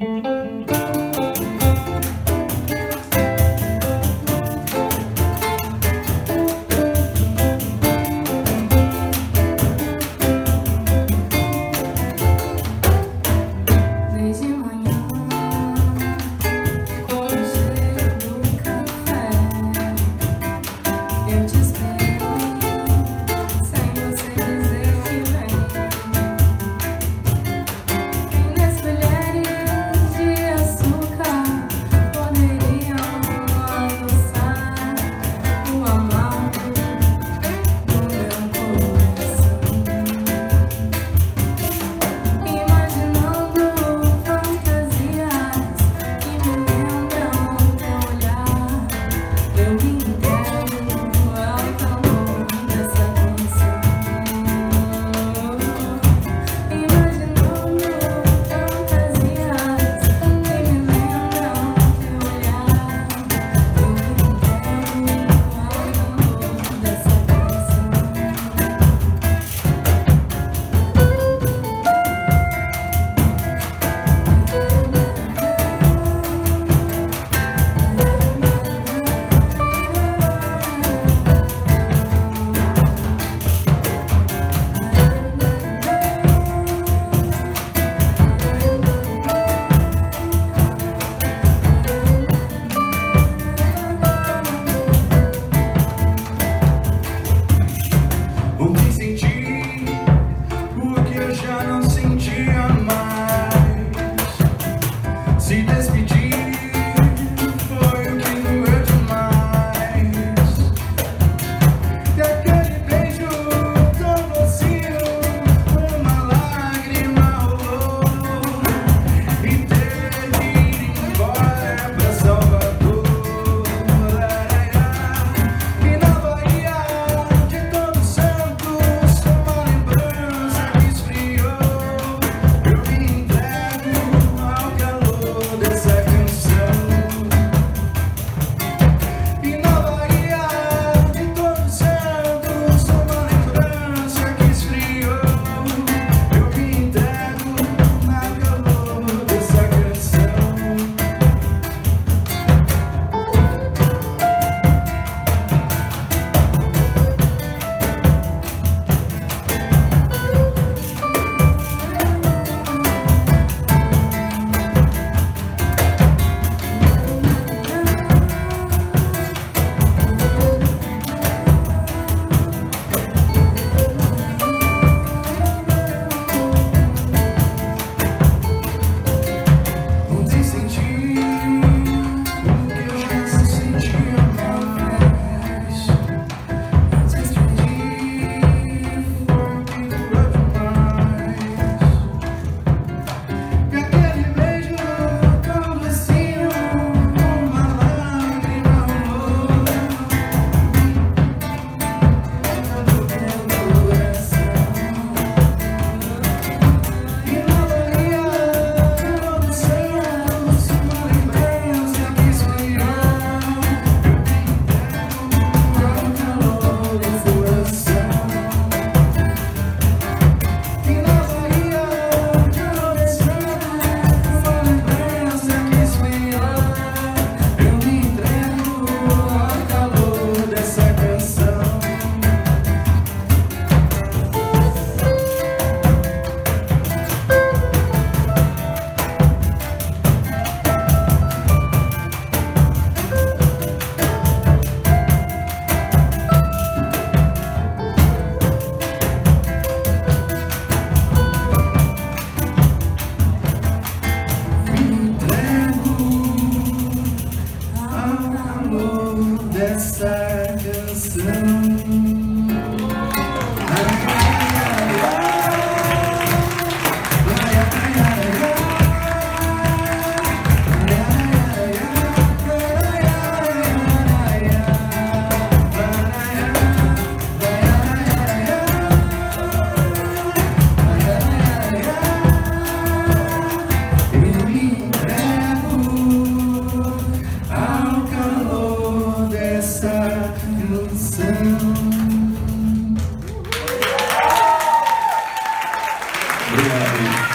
Obrigado.